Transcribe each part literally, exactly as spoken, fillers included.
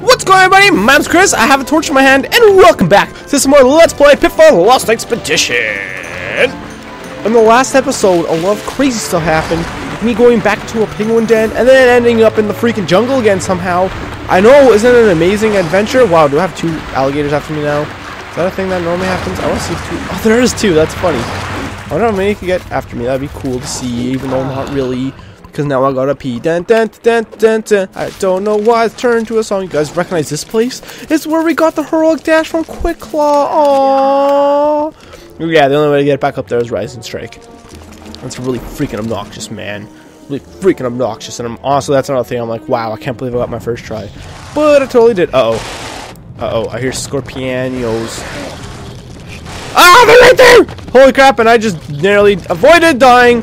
What's going on, everybody? My name's Chris, I have a torch in my hand, and welcome back to some more Let's Play Pitfall Lost Expedition! In the last episode, a lot of crazy stuff happened, me going back to a penguin den, and then ending up in the freaking jungle again somehow. I know, isn't it an amazing adventure? Wow, do I have two alligators after me now? Is that a thing that normally happens? I want to see two. Oh, there is two, that's funny. I wonder how many can get after me, that'd be cool to see, even though I'm not really... Because now I gotta pee. Dun, dun, dun, dun, dun. I don't know why it's turned into a song. You guys recognize this place? It's where we got the heroic dash from Quick Claw. Aww. Yeah, the only way to get back up there is Rising Strike. That's really freaking obnoxious, man. Really freaking obnoxious. And I'm also, that's another thing. I'm like, wow, I can't believe I got my first try. But I totally did. Uh oh. Uh oh. I hear Scorpianos. Ah, they're right there! Holy crap, and I just nearly avoided dying.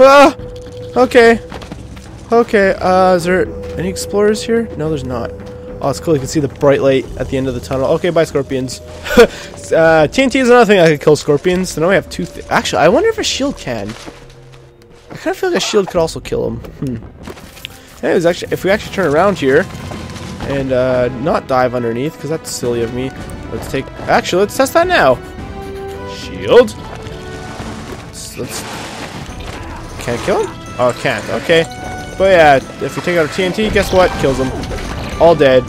Ah! Okay. Okay, uh, is there any explorers here? No, there's not. Oh, it's cool. You can see the bright light at the end of the tunnel. Okay, bye, scorpions. uh, T N T is another thing I could kill scorpions. So now we have two... Th Actually, I wonder if a shield can. I kind of feel like a shield could also kill them. Hmm. Anyways, actually, if we actually turn around here and uh, not dive underneath, because that's silly of me. Let's take... Actually, let's test that now. Shield. Let's... let's... Can't kill him? Oh, it can't. Okay. But yeah, if we take out a T N T, guess what? Kills them. All dead.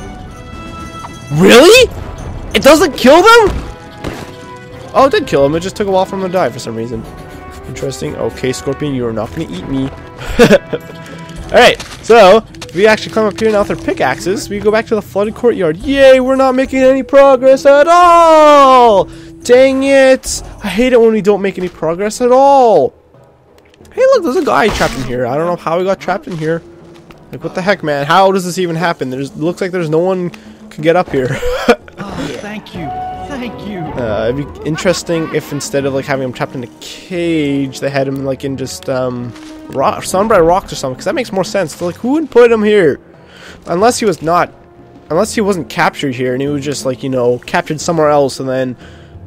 Really? It doesn't kill them? Oh, it did kill them. It just took a while for them to die for some reason. Interesting. Okay, Scorpion, you are not going to eat me. Alright, so if we actually climb up here now with our pickaxes, we go back to the flooded courtyard. Yay, we're not making any progress at all! Dang it! I hate it when we don't make any progress at all! Hey, look, there's a guy trapped in here. I don't know how he got trapped in here. Like, what the heck, man? How does this even happen? There's looks like there's no one can get up here. Oh, thank you. Thank you. Uh, it'd be interesting if instead of, like, having him trapped in a cage, they had him, like, in just, um, rock, surrounded by rocks or something, because that makes more sense. They're like, who would put him here? Unless he was not, unless he wasn't captured here, and he was just, like, you know, captured somewhere else, and then...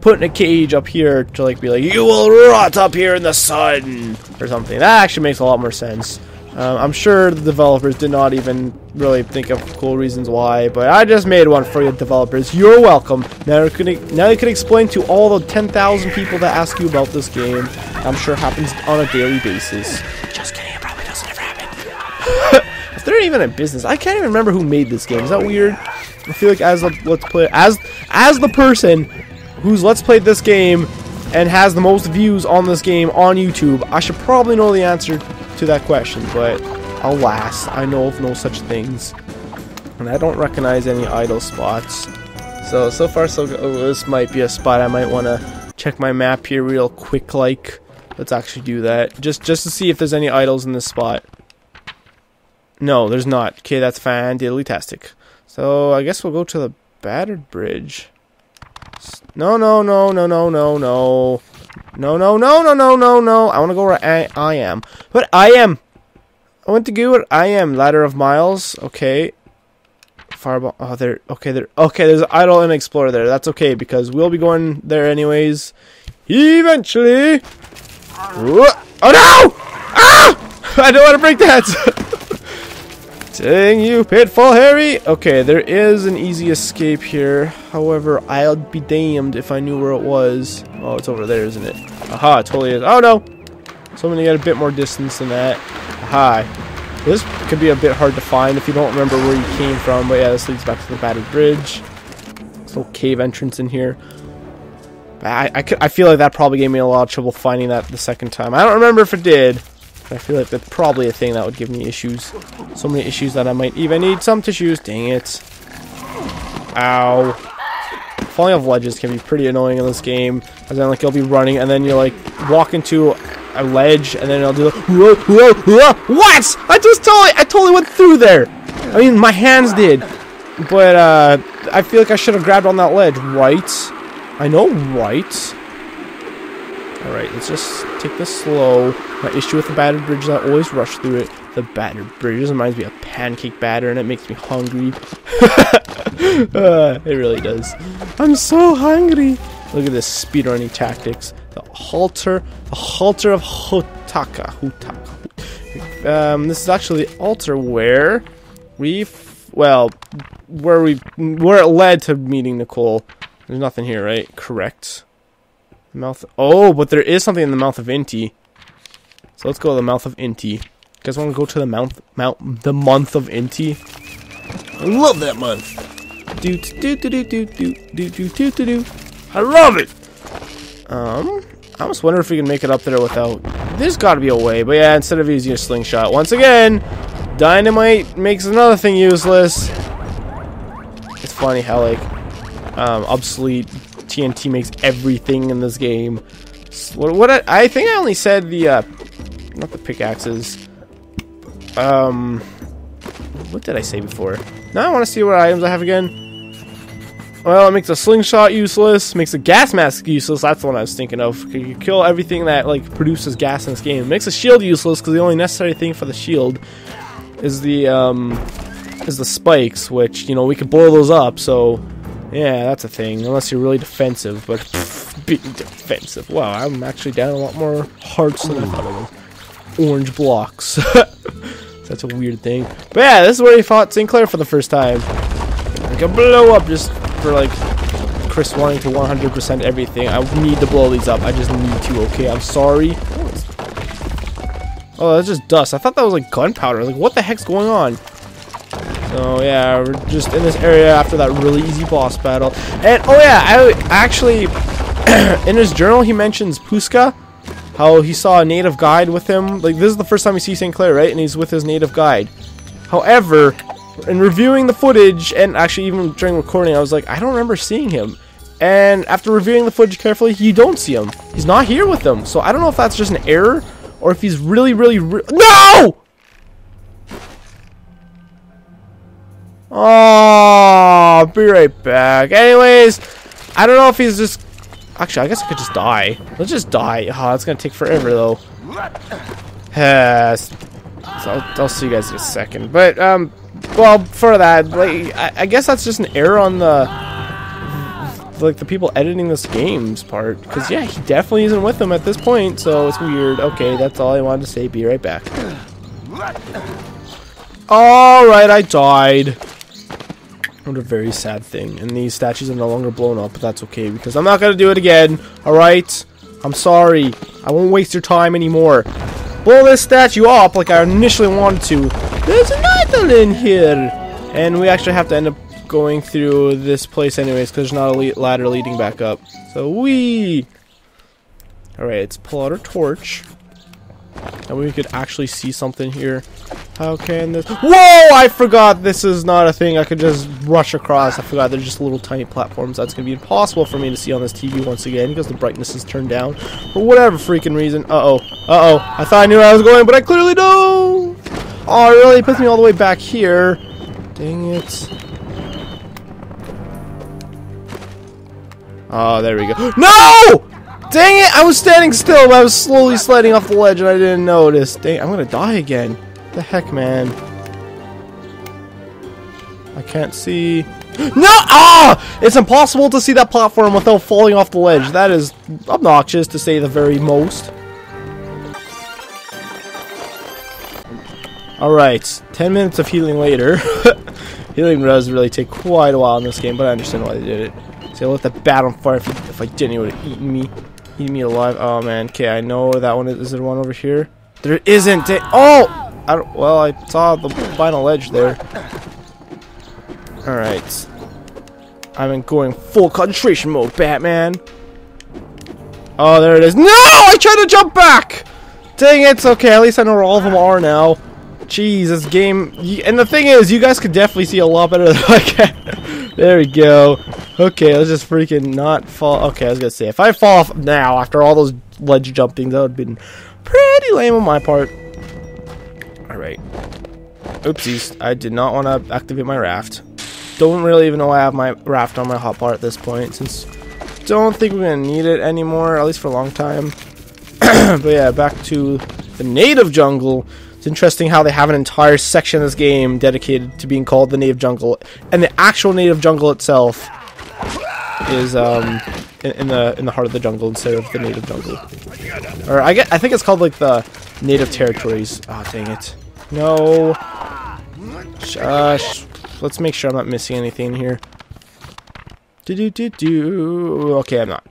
put in a cage up here to like be like, you will rot up here in the sun or something. That actually makes a lot more sense. Um, I'm sure the developers did not even really think of cool reasons why, but I just made one for you developers. You're welcome. Now you can, now you can explain to all the ten thousand people that ask you about this game. I'm sure it happens on a daily basis. Just kidding, it probably doesn't ever happen. If they're even in business, I can't even remember who made this game. Is that weird? I feel like as a let's play as as the person who's let's played this game and has the most views on this game on YouTube, I should probably know the answer to that question, but alas, I know of no such things. And I don't recognize any idle spots. So, so far so good. Oh, this might be a spot I might want to check my map here real quick, like. Let's actually do that. Just, just to see if there's any idols in this spot. No, there's not. Okay, that's fan-diddly-tastic. So, I guess we'll go to the battered bridge. No, no, no, no, no, no, no. No, no, no, no, no, no, no. I want to go where I, I am. What? I am. I went to go where I am. Ladder of miles. Okay. Fireball. Oh, there. Okay, there. Okay, there's an idol and an explorer there. That's okay, because we'll be going there anyways. Eventually. Oh, no! Ah! I don't want to break that. Dang you, Pitfall Harry. Okay, there is an easy escape here. However, I'll be damned if I knew where it was. Oh, it's over there, isn't it? Aha, it totally is. Oh, no! So I'm gonna get a bit more distance than that. Aha. This could be a bit hard to find if you don't remember where you came from. But yeah, this leads back to the battered bridge. This little cave entrance in here. I, I, could, I feel like that probably gave me a lot of trouble finding that the second time. I don't remember if it did. But I feel like that's probably a thing that would give me issues. So many issues that I might even need some tissues. Dang it. Ow. Falling off ledges can be pretty annoying in this game, and then like you'll be running and then you like walk into a ledge and then I'll do like, whoa, whoa, whoa. What? I just totally I totally went through there. I mean my hands did, but uh, I feel like I should have grabbed on that ledge, right? I know, right? All right, let's just take this slow. My issue with the battered bridge is I always rush through it. The battered bridge reminds me of pancake batter, and it makes me hungry. Uh, it really does. I'm so hungry. Look at this speedrunning tactics. The halter, the halter of Hotaka. Hotaka. Um, this is actually the altar where we f well, where we where it led to meeting Nicole. There's nothing here, right? Correct. Mouth. Oh, but there is something in the mouth of Inti. So let's go to the mouth of Inti. You guys want to go to the mouth, mount, the month of Inti? I love that month. Do do do do do do do do do do do. I love it. Um, I almost wonder if we can make it up there without. There's got to be a way, but yeah, instead of using a slingshot, once again, dynamite makes another thing useless. It's funny how like um, obsolete T N T makes everything in this game. What, what I, I think I only said the uh, not the pickaxes. Um, what did I say before? Now I want to see what items I have again. Well, it makes a slingshot useless, makes a gas mask useless, that's the one I was thinking of. You kill everything that, like, produces gas in this game. It makes a shield useless, because the only necessary thing for the shield is the, um, is the spikes, which, you know, we can blow those up, so, yeah, that's a thing, unless you're really defensive, but, pff, being defensive. Wow, I'm actually down a lot more hearts than I thought I was. Orange blocks. That's a weird thing. But yeah, this is where he fought Sinclair for the first time. Like, a blow up just... for like Chris wanting to one hundred percent everything. I need to blow these up. I just need to. Okay, I'm sorry. Oh, that's just dust. I thought that was like gunpowder. I was like, what the heck's going on? So yeah, we're just in this area after that really easy boss battle. And oh yeah, I actually in his journal he mentions Puska, how he saw a native guide with him. Like this is the first time we see Sinclair, right? And he's with his native guide. However, in reviewing the footage, and actually even during recording, I was like, I don't remember seeing him. And after reviewing the footage carefully, you don't see him. He's not here with them. So I don't know if that's just an error, or if he's really, really, re no! Oh, I'll be right back. Anyways, I don't know if he's just... Actually, I guess I could just die. Let's just die. Oh, that's going to take forever, though. Yes. So I'll, I'll see you guys in a second. But, um... well, for that, like, I, I guess that's just an error on the, like, the people editing this game's part. Because, yeah, he definitely isn't with them at this point, so it's weird. Okay, that's all I wanted to say. Be right back. Alright, I died. What a very sad thing. And these statues are no longer blown up, but that's okay, because I'm not going to do it again. Alright? I'm sorry. I won't waste your time anymore. Blow this statue up like I initially wanted to. There's nothing in here! And we actually have to end up going through this place anyways, because there's not a ladder leading back up. So, wee! Alright, let's pull out our torch. And we could actually see something here. How can this... Whoa! I forgot this is not a thing I could just rush across. I forgot they're just little tiny platforms. That's going to be impossible for me to see on this T V once again, because the brightness is turned down. For whatever freaking reason. Uh-oh. Uh-oh. I thought I knew where I was going, but I clearly don't! Oh, it really puts me all the way back here. Dang it. Oh, there we go. No! Dang it! I was standing still, but I was slowly sliding off the ledge and I didn't notice. Dang, I'm gonna die again. What the heck, man? I can't see. No! Ah! It's impossible to see that platform without falling off the ledge. That is obnoxious, to say the very most. Alright, ten minutes of healing later. Healing does really take quite a while in this game, but I understand why they did it. So I let the bat on fire. If, if I didn't, it would have eaten me, eaten me alive. Oh man, okay, I know that one is. Is there one over here? There isn't. Oh! I don't, well, I saw the final ledge there. Alright. I'm in going full concentration mode, Batman. Oh, there it is. No! I tried to jump back! Dang it, okay, at least I know where all of them are now. Jeez, this game, and the thing is, you guys could definitely see a lot better than I can. There we go. Okay, let's just freaking not fall. Okay, I was gonna say, if I fall off now after all those ledge jumpings, that would have been pretty lame on my part. Alright. Oopsies, I did not want to activate my raft. Don't really even know I have my raft on my hotbar at this point, since don't think we're gonna need it anymore, at least for a long time. But yeah, back to the native jungle. It's interesting how they have an entire section of this game dedicated to being called the native jungle, and the actual native jungle itself is um, in, in the in the heart of the jungle instead of the native jungle. Or I get I think it's called like the native territories. Oh dang it! No. Shush. stuff. Let's make sure I'm not missing anything here. Do do do do. Okay, I'm not.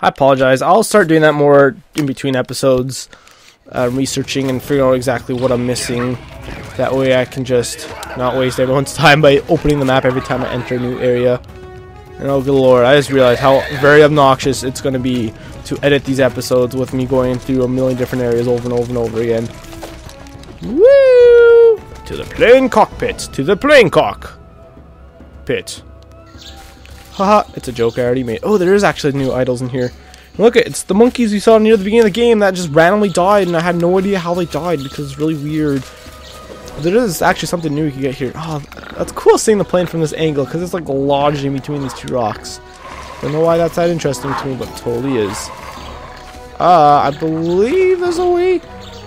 I apologize. I'll start doing that more in between episodes, uh, researching and figuring out exactly what I'm missing. That way I can just not waste everyone's time by opening the map every time I enter a new area. And oh good lord, I just realized how very obnoxious it's going to be to edit these episodes with me going through a million different areas over and over and over again. Woo! To the plane cockpit! To the plane cock! Pit. Haha, it's a joke I already made. Oh, there is actually new idols in here. Look, it's the monkeys we saw near the beginning of the game that just randomly died, and I had no idea how they died because it's really weird. There is actually something new you can get here. Oh, that's cool seeing the plane from this angle because it's like lodged in between these two rocks. Don't know why that's that interesting to me, but it totally is. Uh, I believe there's a way.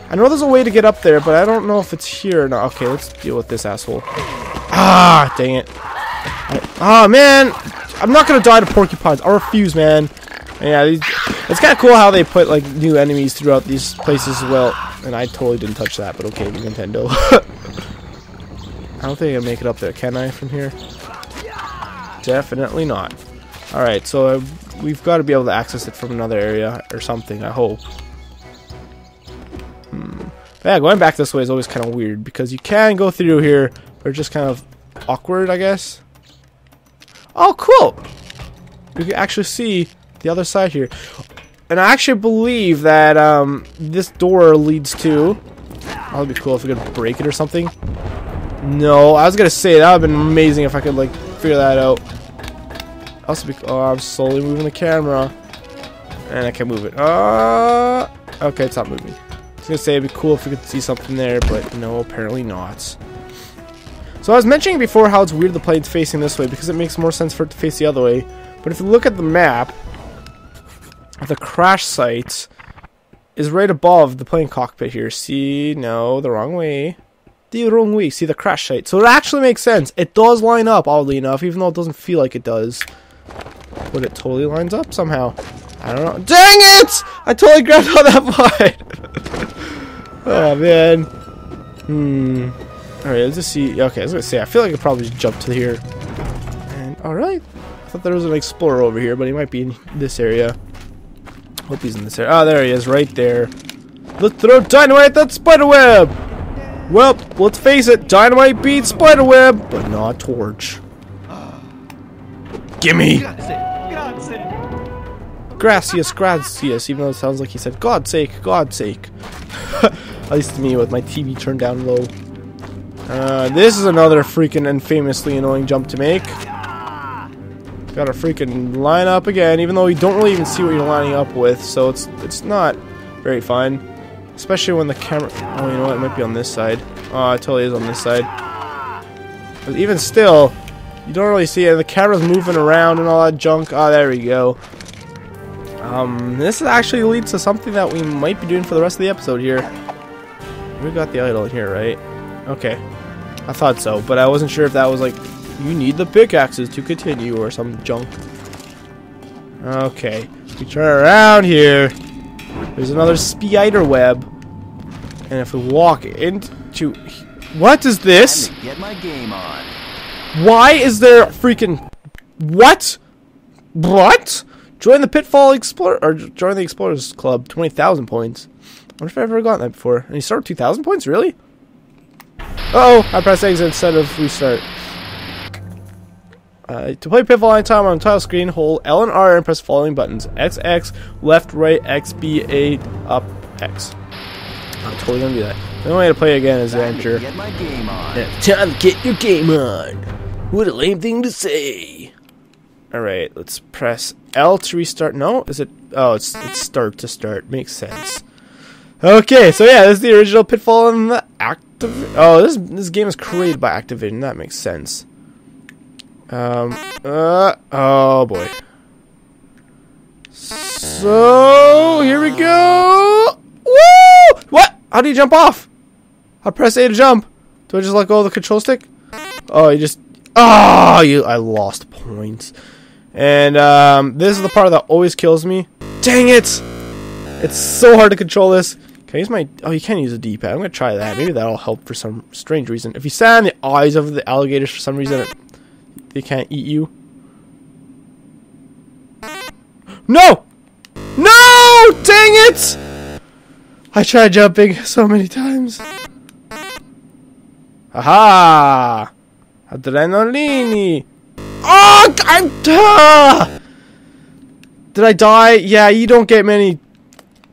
I know there's a way to get up there, but I don't know if it's here or not. Okay, let's deal with this asshole. Ah, dang it. Ah, oh, man. I'm not going to die to porcupines. I refuse, man. Yeah, these, it's kind of cool how they put like new enemies throughout these places as well. And I totally didn't touch that, but okay, Nintendo. I don't think I can make it up there, can I, from here? Definitely not. Alright, so we've got to be able to access it from another area or something, I hope. Hmm. Yeah, going back this way is always kind of weird, because you can go through here, but it's just kind of awkward, I guess. Oh, cool! You can actually see the other side here. And I actually believe that um, this door leads to... Oh, that would be cool if we could break it or something. No, I was going to say, that would have been amazing if I could, like, figure that out. Also, be... Oh, I'm slowly moving the camera. And I can't move it. Uh... Okay, it's not moving. I was going to say, it would be cool if we could see something there, but no, apparently not. So I was mentioning before how it's weird the plane's facing this way, because it makes more sense for it to face the other way. But if you look at the map... The crash site is right above the plane cockpit here. See? No, the wrong way. The wrong way. See the crash site. So it actually makes sense. It does line up, oddly enough, even though it doesn't feel like it does. But it totally lines up somehow. I don't know. Dang it! I totally grabbed on that part. Oh, man. Hmm. Alright, let's just see. Okay, I was going to say, I feel like I probably just jumped to here. And, alright. I thought there was an explorer over here, but he might be in this area. Hope he's in this area. Oh, there he is, right there. Let's throw dynamite at that spiderweb! Well, let's face it, dynamite beats spiderweb, but not torch. Gimme! Gracias, gracias, even though it sounds like he said, God's sake, God's sake. At least to me, with my T V turned down low. Uh, this is another freaking and famously annoying jump to make. Gotta freaking line up again, even though you don't really even see what you're lining up with, so it's it's not very fun. Especially when the camera... Oh, you know what? It might be on this side. Oh, it totally is on this side. But even still, you don't really see it. The camera's moving around and all that junk. Oh, there we go. Um, this actually leads to something that we might be doing for the rest of the episode here. We got the idol in here, right? Okay. I thought so, but I wasn't sure if that was like... You need the pickaxes to continue or some junk. Okay. We turn around here. There's another spider web. And if we walk into... What is this? Get my game on. Why is there freaking... What? What? Join the Pitfall Explorer... Or join the Explorers Club. twenty thousand points. I wonder if I've ever gotten that before. And you start with two thousand points? Really? Uh-oh. I pressed exit instead of restart. Uh, to play Pitfall anytime on the title screen, hold L and R and press following buttons. X X, left, right, X, B, A, up, X. I'm totally gonna do that. The only way to play again is to enter. Time to get my game on. Yeah, time to get your game on. What a lame thing to say. Alright, let's press L to restart. No? Is it? Oh, it's, it's start to start. Makes sense. Okay, so yeah, this is the original Pitfall and the Activ- Oh, this, this game is created by Activision. That makes sense. Um, uh, oh boy. So, here we go! Woo! What? How do you jump off? I press A to jump. Do I just let go of the control stick? Oh, you just... Oh, you... I lost points. And, um, this is the part that always kills me. Dang it! It's so hard to control this. Can I use my... Oh, you can use a D-pad. I'm going to try that. Maybe that'll help for some strange reason. If you stand in the eyes of the alligators for some reason, it, they can't eat you. No! No! Dang it! I tried jumping so many times. Aha! Adrenalini! Oh! I'm, ah! Did I die? Yeah, you don't get many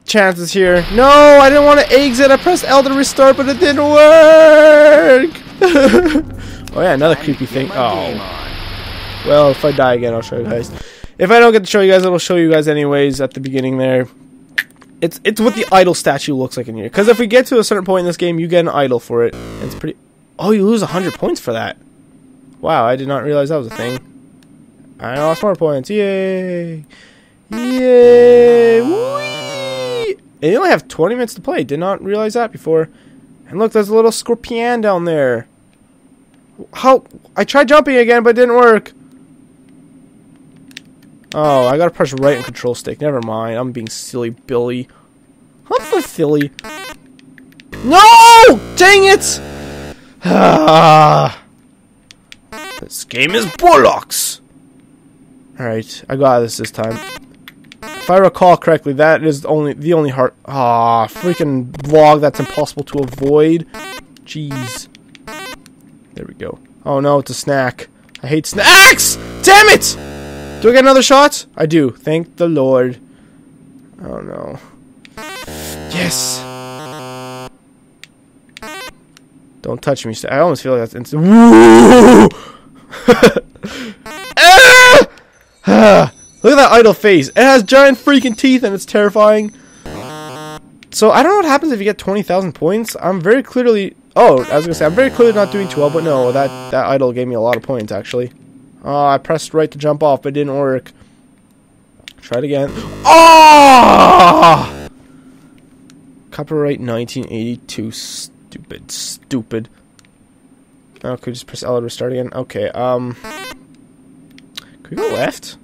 chances here. No! I didn't want to exit. I pressed L to restart, but it didn't work! Oh yeah, another creepy thing. Oh. Well, if I die again, I'll show you guys. If I don't get to show you guys, I will show you guys anyways at the beginning there. It's it's what the idol statue looks like in here. Because if we get to a certain point in this game, you get an idol for it. And it's pretty... Oh, you lose one hundred points for that. Wow, I did not realize that was a thing. I lost more points. Yay! Yay! Whee! And you only have twenty minutes to play. Did not realize that before. And look, there's a little scorpion down there. How... I tried jumping again, but it didn't work. Oh, I gotta press right on control stick. Never mind. I'm being silly, Billy. What the silly? No! Dang it! Ah. This game is bollocks. Alright, I got this this time. If I recall correctly, that is only the only heart. Ah, freaking vlog that's impossible to avoid. Jeez. There we go. Oh no, it's a snack. I hate snacks! Damn it! Do I get another shot? I do. Thank the Lord. Oh no. Yes! Don't touch me. I almost feel like that's instant. Ah! Ah! Look at that idle face. It has giant freaking teeth and it's terrifying. So I don't know what happens if you get twenty thousand points. I'm very clearly... Oh, I was gonna say, I'm very clearly not doing too well, but no, that, that idol gave me a lot of points actually. Oh, I pressed right to jump off, but it didn't work. Try it again. Oh! Copyright nineteen eighty-two. Stupid, stupid. Oh, could we just press L to restart again? Okay, um... could we go left?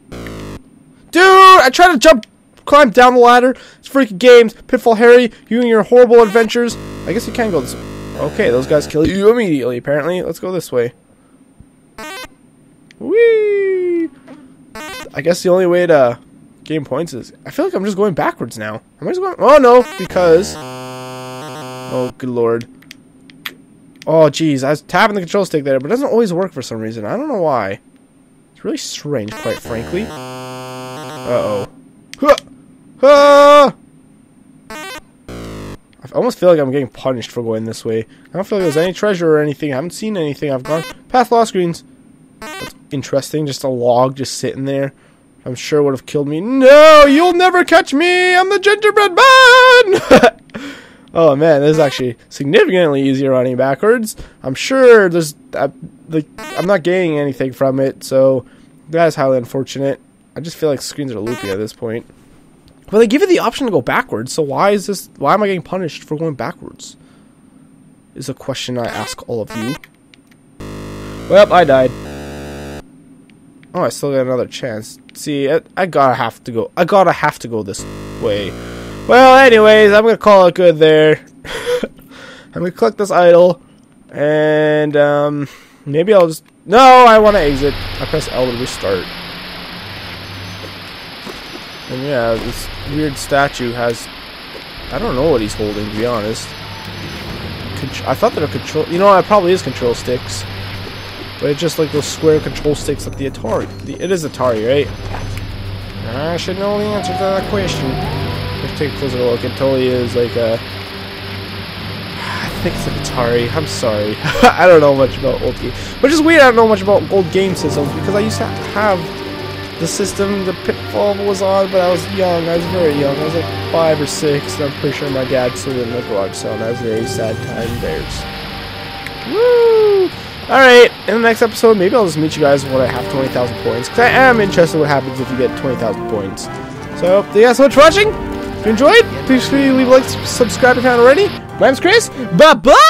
Dude! I tried to jump, climb down the ladder. It's freaking games. Pitfall Harry, you and your horrible adventures. I guess you can go this way. Okay, those guys kill you immediately, apparently. Let's go this way. Whee! I guess the only way to gain points is... I feel like I'm just going backwards now. Am I just going... Oh, no, because... Oh, good lord. Oh, jeez, I was tapping the control stick there, but it doesn't always work for some reason. I don't know why. It's really strange, quite frankly. Uh-oh. Huh! Ah! I almost feel like I'm getting punished for going this way. I don't feel like there's any treasure or anything. I haven't seen anything. I've gone past lost screens. That's interesting, just a log just sitting there. I'm sure would have killed me. No, you'll never catch me! I'm the gingerbread man! Oh man, this is actually significantly easier running backwards. I'm sure there's... I, the, I'm not gaining anything from it, so that is highly unfortunate. I just feel like screens are loopy at this point. But they give you the option to go backwards, so why is this... Why am I getting punished for going backwards? Is a question I ask all of you. Well, I died. Oh, I still got another chance. See, I, I gotta have to go. I gotta have to go this way. Well, anyways, I'm gonna call it good there. I'm gonna collect this idol. And, um, maybe I'll just... No, I wanna exit. I press L to restart. And yeah, this weird statue has... I don't know what he's holding, to be honest. Contr- I thought that a control... You know, it probably is control sticks. But it's just like those square control sticks at the Atari. The, it is Atari, right? I should know the answer to that question. Let's take a closer look. It totally is like a... I think it's an Atari. I'm sorry. I don't know much about old games. Which is weird I don't know much about old game systems. Because I used to have the system the Pitfall was on. But I was young. I was very young. I was like five or six. And I'm pretty sure my dad sold it in the garage sale. And that was a very sad time there. Woo! Alright, in the next episode, maybe I'll just meet you guys when I have twenty thousand points. Because I am interested in what happens if you get twenty thousand points. So, thank you guys so much for watching. If you enjoyed, please leave a like, subscribe if you haven't already. My name's Chris. Bye-bye!